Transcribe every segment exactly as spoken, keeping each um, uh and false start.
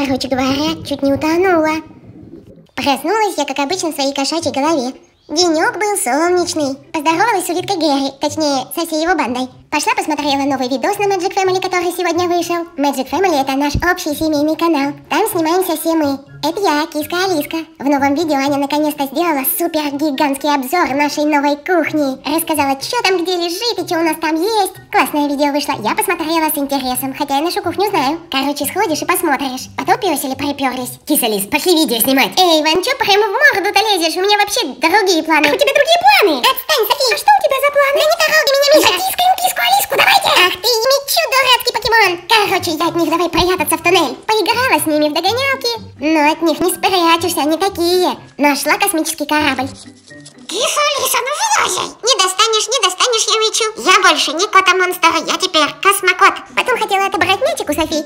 Короче говоря, чуть не утонула. Проснулась я, как обычно, в своей кошачьей голове. Денек был солнечный. Поздоровалась с улиткой Гэри, точнее, со всей его бандой. Пошла посмотрела новый видос на Magic Family, который сегодня вышел. Magic Family — это наш общий семейный канал. Там снимаемся все мы. Это я, Киска Алиска. В новом видео Аня наконец-то сделала супер-гигантский обзор нашей новой кухни. Рассказала, что там где лежит и что у нас там есть. Классное видео вышло, я посмотрела с интересом, хотя я нашу кухню знаю. Короче, сходишь и посмотришь. А то пёсели припёрлись. Киса Алис, пошли видео снимать. Эй, Эйван, чё прямо в морду-то лезешь? У меня вообще другие планы. А у тебя другие планы? Отстань, Софи. А что у тебя за планы? Да не дороги меня, Миша. Тискаем Киску Алиску, давайте. Ах ты, Мичу, дурацкий покемон. Короче, я от них давай прятаться в туннель. Поиграла с ними в догонялки, но от них не спрячешься, они такие. Нашла космический корабль. Киса Алиса, ну вылазай. Не достанешь, не достанешь, я Мичу. Я больше не кота-монстра, я теперь космокот. Потом хотела отобрать мячик у Софи.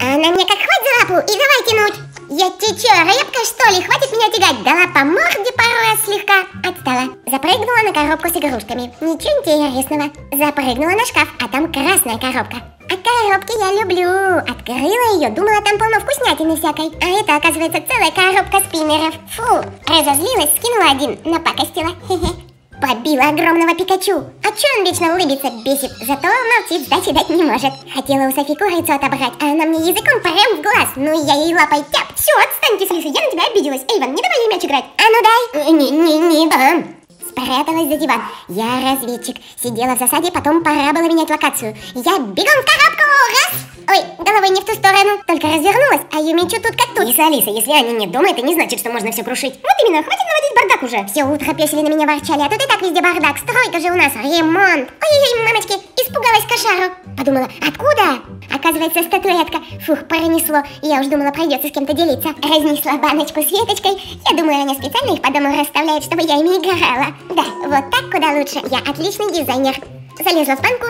Она мне как хватит за лапу и давай тянуть. Я тебе чё, рыбка что ли? Хватит меня тягать. Дала по морде пару раз слегка. Отстала. Запрыгнула на коробку с игрушками. Ничего интересного. Запрыгнула на шкаф, а там красная коробка. А коробки я люблю. Открыла ее, думала, там полно вкуснятины всякой. А это, оказывается, целая коробка спиннеров. Фу. Разозлилась, скинула один. Напакостила. Хе-хе. Побила огромного Пикачу. А чё он вечно улыбится, бесит? Зато молчит, сдачи дать не может. Хотела у Софи курицу отобрать, а она мне языком прям в глаз. Ну я ей лапой тяп. Всё, отстань, Киса Алиса, я на тебя обиделась. Эйван, не давай ей мяч играть. А ну дай. Не-не-не дам. Спряталась за диван. Я разведчик. Сидела в засаде, потом пора было менять локацию. Я бегом в коробку. Раз. Ой, головой не в ту сторону. Только развернулась, а Юмичу тут как тут. Киса Алиса, если Аня не думает, это не значит, что можно все крушить. Вот именно, хватит наводить бардак уже. Все утро пёсели на меня ворчали, а тут и так везде бардак. Стройка же у нас, ремонт. Ой-ой-ой, мамочки, испугалась кошару. Подумала, откуда? Оказывается, статуэтка. Фух, пронесло. Я уж думала, придется с кем-то делиться. Разнесла баночку с веточкой. Я думаю, Аня специально их по дому расставляет, чтобы я ими играла. Да, вот так куда лучше. Я отличный дизайнер. Залезла в банку.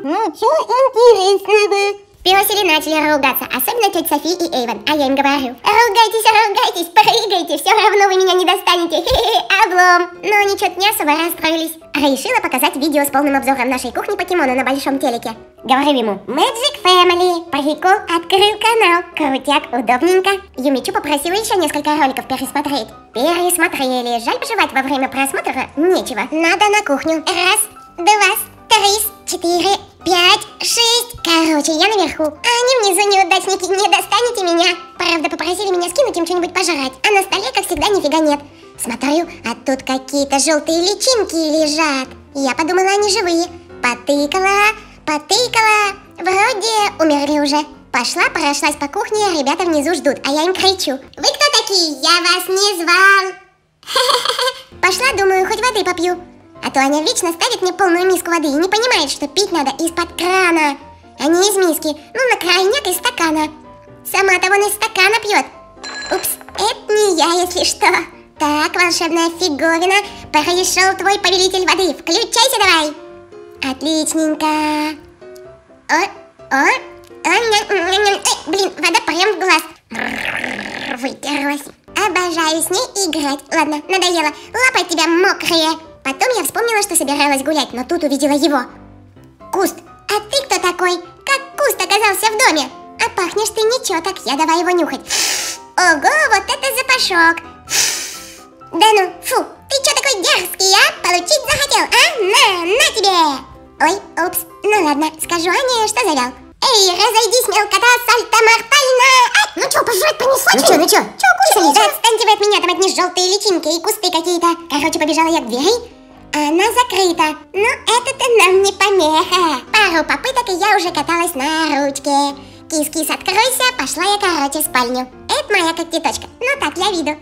Ну, чё интересного? Пёсели начали ругаться, особенно тётя Софи и Эйван, а я им говорю: ругайтесь, ругайтесь, прыгайте, все равно вы меня не достанете, хе-хе, облом. Но они чё-то не особо расстроились. Решила показать видео с полным обзором нашей кухни покемона на большом телеке. Говорю ему: Magic Family, прикол, открыл канал, крутяк, удобненько. Юмичу попросила еще несколько роликов пересмотреть. Пересмотрели, жаль, пожевать во время просмотра нечего. Надо на кухню. Раз, два, три, четыре, пять, шесть. Короче, я наверху. А они внизу, неудачники, не достанете меня. Правда, попросили меня скинуть им что-нибудь пожрать. А на столе, как всегда, нифига нет. Смотрю, а тут какие-то желтые личинки лежат. Я подумала, они живые. Потыкала, потыкала. Вроде умерли уже. Пошла, прошлась по кухне, ребята внизу ждут, а я им кричу: вы кто такие? Я вас не звал. Пошла, думаю, хоть воды попью. А то Аня вечно ставит мне полную миску воды и не понимает, что пить надо из-под крана, а не из миски, ну на крайняк из стакана. Сама-то вон из стакана пьет. Упс, это не я, если что. Так, волшебная фиговина, пришел твой повелитель воды, включайся давай. Отличненько. О, о, о, ня, ня, ня, ня. Ой, блин, вода прям в глаз. Вытерлась. Обожаю с ней играть. Ладно, надоело, лапы от тебя мокрые. Потом я вспомнила, что собиралась гулять, но тут увидела его. Куст, а ты кто такой? Как куст оказался в доме? А пахнешь ты ничего так, я давай его нюхать. Ого, вот это запашок. Да ну, фу, ты чё такой дерзкий, а? Получить захотел, а? На, на тебе! Ой, упс, ну ладно, скажу Ане, что завял. Эй, разойдись, мелкота, сальто-мортально! Ай, ну чё, пожрать понесла? Ну чё, ну чё? Чё, кушали? Да отстаньте вы от меня, там одни желтые личинки и кусты какие-то. Короче, побежала я к двери. Она закрыта, но это-то нам не помеха. Пару попыток, и я уже каталась на ручке. Кис-кис, откройся, пошла я, короче, в спальню. Это моя когтеточка, ну так, для виду.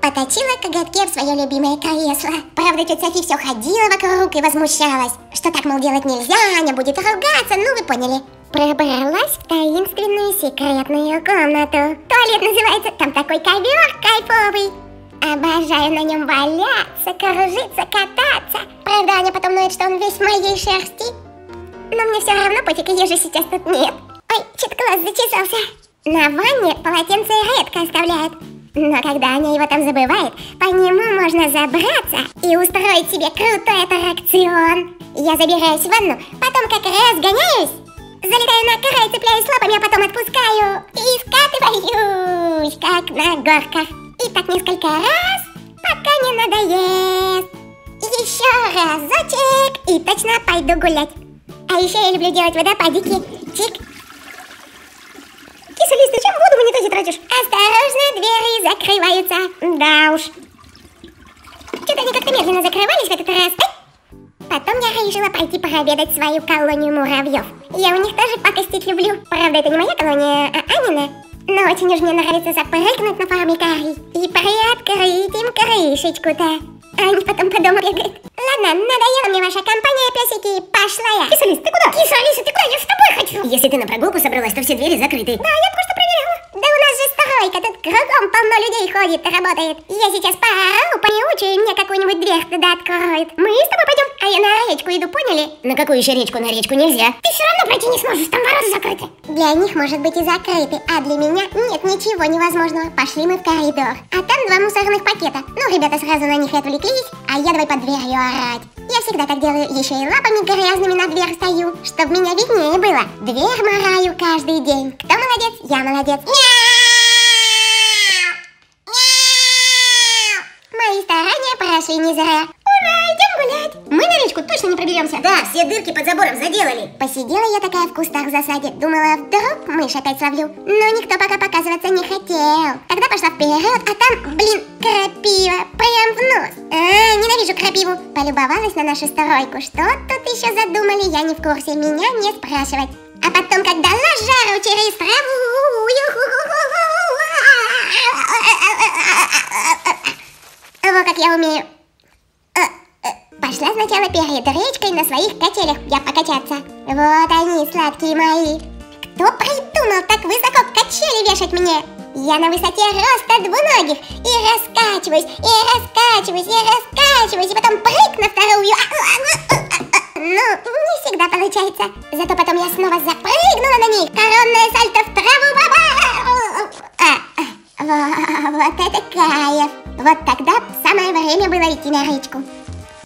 Поточила коготки в свое любимое кресло. Правда, тетя Софи все ходила вокруг и возмущалась, что так, мол, делать нельзя, Аня будет ругаться, ну вы поняли. Пробралась в таинственную секретную комнату. Туалет называется, там такой ковер кайфовый. Обожаю на нем валяться, кружиться, кататься. Правда, Аня потом ноет, что он весь в моей шерсти. Но мне все равно пофиг, ее же сейчас тут нет. Ой, чё-то глаз зачесался. На ванне полотенце редко оставляют. Но когда Аня его там забывает, по нему можно забраться и устроить себе крутой аттракцион. Я забираюсь в ванну, потом как раз гоняюсь, залетаю на край, цепляюсь лапами, а потом отпускаю. И искаю. танцуешь, как на горках. И так несколько раз, пока не надоест. Еще разочек, и точно пойду гулять. А еще я люблю делать водопадики. Чик. Киса, Лис, ты чем воду в унитазе тратишь? Осторожно, двери закрываются. Да уж. Что-то они как-то медленно закрывались в этот раз. Потом я решила пойти проведать свою колонию муравьев. Я у них тоже покостить люблю. Правда, это не моя колония, а Анина. Но очень уж мне нравится запрыгнуть на формикарий и приоткрыть им крышечку-то. Они потом по дому бегают. Ладно, надоела мне ваша компания, песики, пошла я. Киса, Лис, ты куда? Киса, Алиса, ты куда? Я с тобой хочу. Если ты на прогулку собралась, то все двери закрыты. Да, я только что проверила. Да у нас же стройка, тут кругом полно людей ходит, работает. Я сейчас поору, пониучу, и мне какую-нибудь дверь туда откроют. Мы с тобой пойдем, а я на речку иду, поняли? На какую еще речку? На речку нельзя. Ты все равно пройти не сможешь, там ворота закрыты. Для них, может быть, и закрыты, а для меня нет ничего невозможного. Пошли мы в коридор. А там два мусорных пакета. Ну, ребята сразу на них отвлеклись, а я давай под дверью орать. Я всегда так делаю, еще и лапами грязными на дверь стою, чтобы меня виднее было. Дверь мораю каждый день. Кто молодец? Я молодец. Мяу! Мяу! Мои старания прошли не зря. Ура, идем гулять. Мы на речку точно не проберемся. Да, все дырки под забором заделали. Посидела я такая в кустах в засаде. Думала, вдруг мышь опять словлю. Но никто пока показываться не хотел. Тогда пошла вперед, а там, блин, крапива. Прям в нос. А, ненавижу крапиву. Полюбовалась на нашу стройку. Что тут еще задумали, я не в курсе. Меня не спрашивать. А потом, когда на жару через траву... Во как я умею. Пошла сначала перед речкой на своих качелях я покачаться. Вот они, сладкие мои. Кто придумал так высоко качели вешать мне? Я на высоте роста двуногих. И раскачиваюсь, и раскачиваюсь, и раскачиваюсь. И потом прыг на вторую. Ну, не всегда получается. Зато потом я снова запрыгнула на них. Коронное сальто в траву. Ба-ба! Вот это кайф. Вот тогда самое время было идти на речку.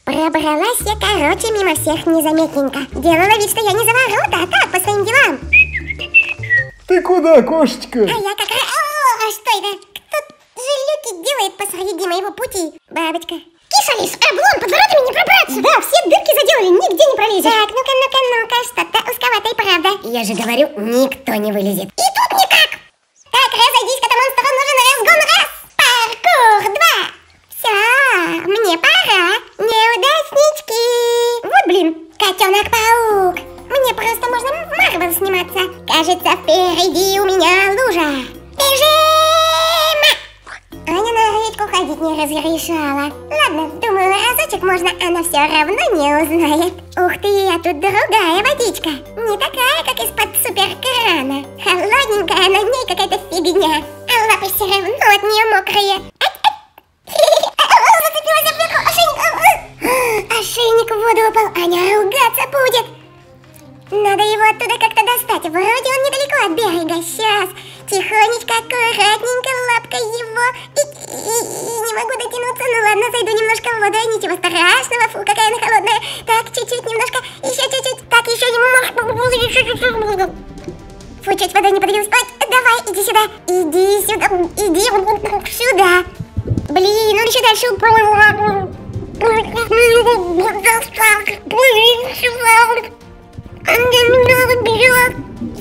Пробралась я, короче, мимо всех незаметненько. Делала вид, что я не за ворота, а так, по своим делам. Ты куда, кошечка? А я как раз... О, что это? Кто-то жилюки делает посреди моего пути. Бабочка. Киса, Лис, облом, под воротами не пробраться. Да, все дырки заделали, нигде не пролезешь. Так, ну-ка, ну-ка, ну-ка, что-то узковато и правда. Я же говорю, никто не вылезет. И тут никак. Так, разойдись, кота монстру нужен разгон раз. Паркур два. Все, мне пора. Неудаснички. Вот блин, котенок-паук. Мне просто можно в Марвел сниматься. Кажется, впереди у меня лужа. Бежим! Аня на речку ходить не разрешала. Ладно, думаю, разочек можно, она все равно не узнает. Ух ты, а тут другая водичка. Не такая, как из-под суперкрана. Холодненькая, на ней какая-то фигня. А лапы все равно от нее мокрые. Ошейник в воду упал, Аня ругаться будет. Надо его оттуда как-то достать. Вроде он недалеко от берега. Сейчас, тихонечко, аккуратненько лапкой его. И, и, и не могу дотянуться. Ну ладно, зайду немножко в воду, ничего страшного. Фу, какая она холодная. Так, чуть-чуть, немножко, еще чуть-чуть. Так, еще немножко. Фу, чуть вода не подавилась. Ой, давай, иди сюда. Иди сюда, иди сюда. Блин, он еще дальше упал. Я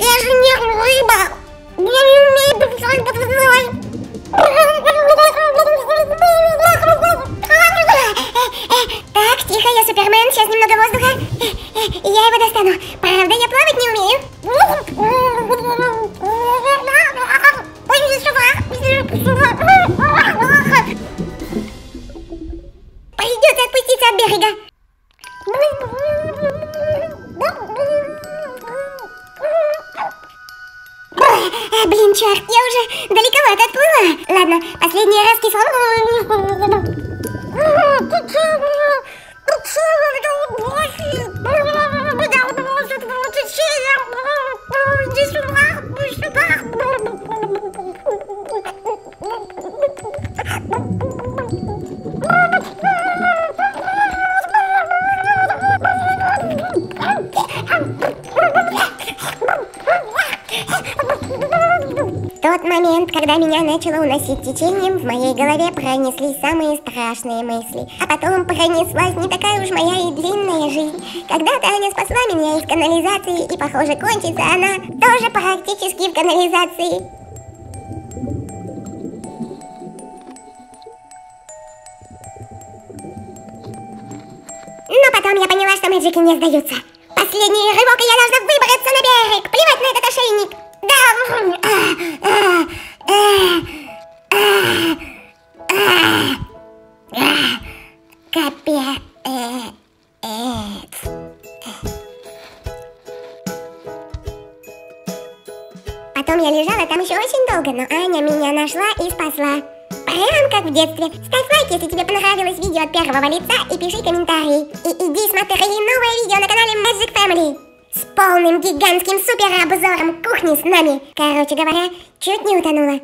же не рыба. Я не умею писать под водой. Так, тихо, я Супермен. Сейчас немного воздуха. Я его достану. Правда, я плавать не умею. Придется отпуститься от берега. Блин, черт, я уже далековато отплыла. Ладно, последний раз кислород. тот момент, когда меня начало уносить течением, в моей голове пронеслись самые страшные мысли. А потом пронеслась не такая уж моя и длинная жизнь. Когда-то Аня спасла меня из канализации, и, похоже, кончится она тоже практически в канализации. Но потом я поняла, что мэджики не сдаются. Последний рывок, и я должна выбраться на берег. Плевать на этот ошейник. Да. Капец. Потом я лежала там еще очень долго, но Аня меня нашла и спасла. Прям как в детстве. Ставь лайк, если тебе понравилось видео от первого лица, и пиши комментарий. И иди смотри новое видео на канале Magic Family с полным гигантским суперобзором кухни с нами. Короче говоря, чуть не утонула.